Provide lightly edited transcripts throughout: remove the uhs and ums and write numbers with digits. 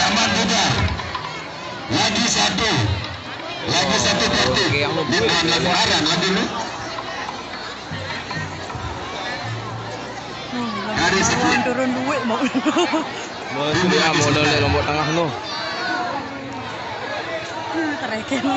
Tambah tiga. Lagi satu. Lagi satu kartu. Bukan lagi haram lagi ni. Dari sini turun duit mau. Boleh modal dari lombok tengah tu. Terkena.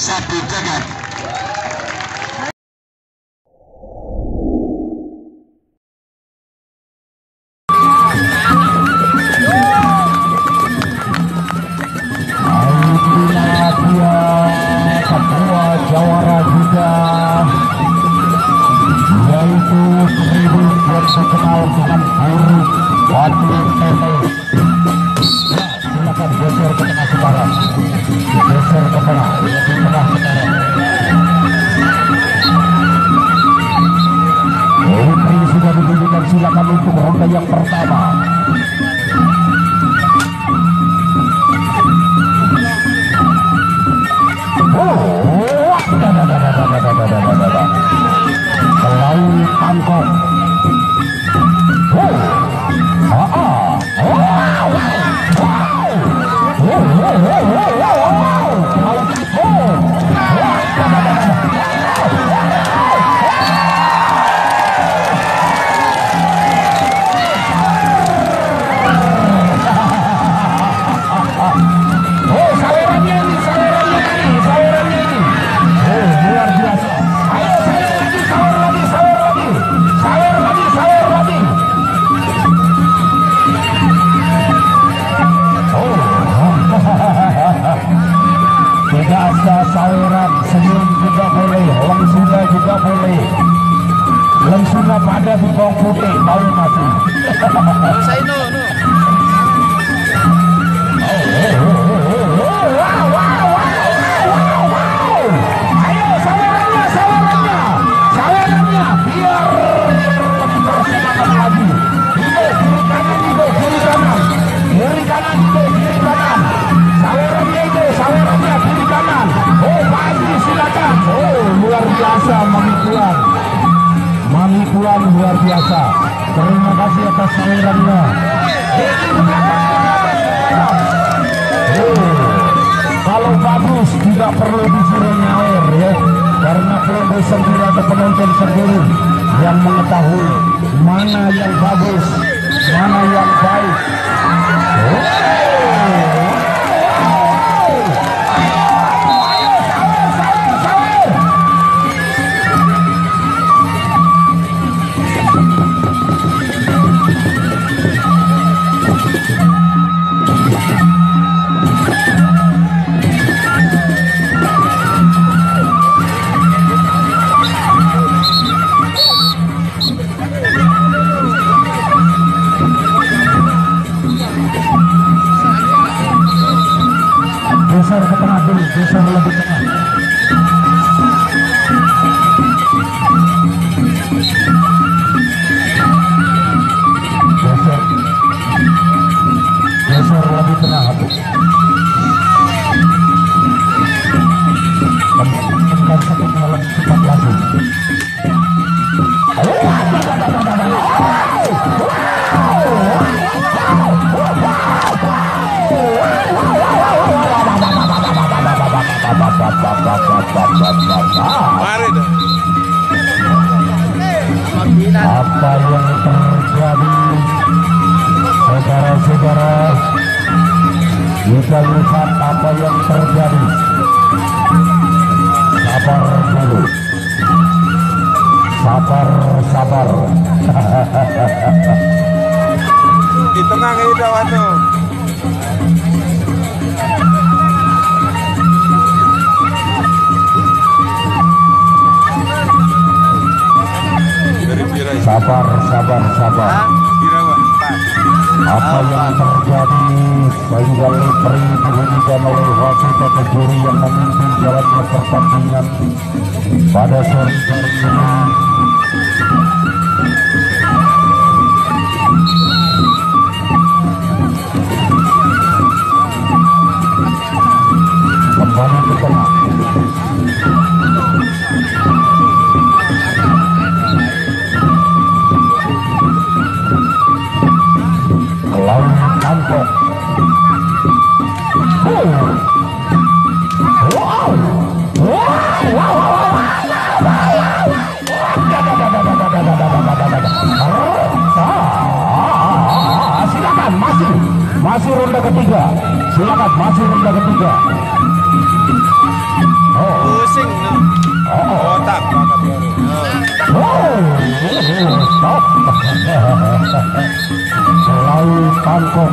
Besar ke tengah, Sayuran, senyum juga boleh, langsungnya juga boleh. Langsungnya pada bukong putih, tahu mati. Saya no. Ayo sayurannya, biar bersemangat lagi. Kiri kanan. Sayurannya kiri kanan. Oh, Pak Haji, silakan. Oh, luar biasa Mami Kuan. Mami Kuan luar biasa. Terima kasih atas sayurannya. Kalau bagus tidak perlu disuruh nyair ya, karena perlu sendiri atau penonton sendiri yang mengetahui mana yang bagus, mana yang baik. Apa yang terjadi, saudara-saudara? Kita lihat apa yang terjadi. Sabar dulu. Di tengah hidup itu. Sabar. Apa yang terjadi sehingga leperi dihentikan oleh wasit atau juri yang memimpin jalannya pertandingan pada sore ini. Kembali ke tengah. Masih ronda ketiga, silakan masih ronda ketiga. Pusing, otak. Stop. Selalu tangkap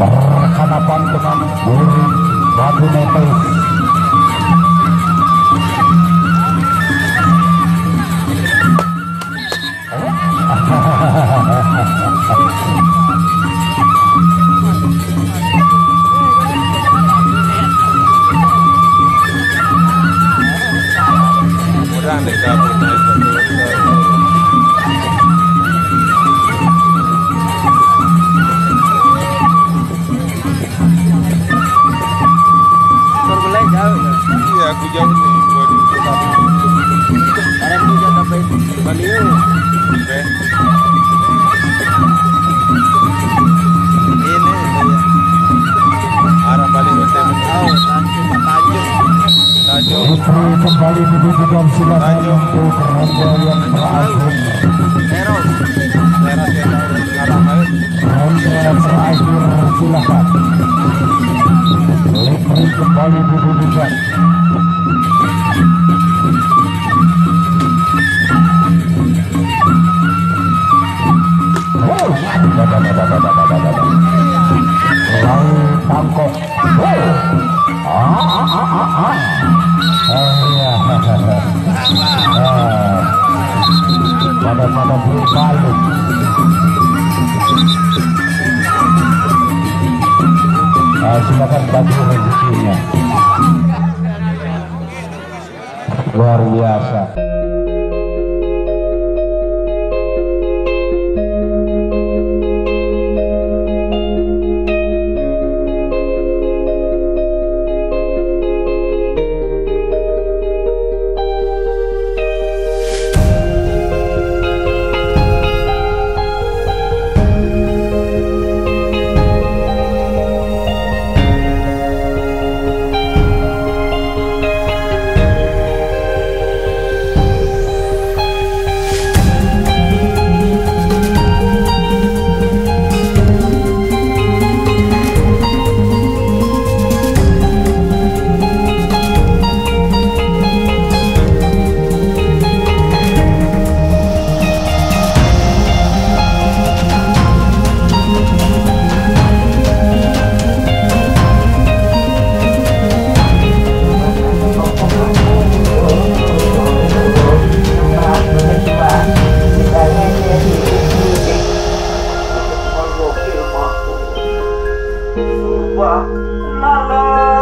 berhadapan dengan bumi batu netes. Ini Silakan. Kembali dibubuhkan. Tangkok. Pada bulu balut. Silakan bagi rezekinya. Luar biasa. La la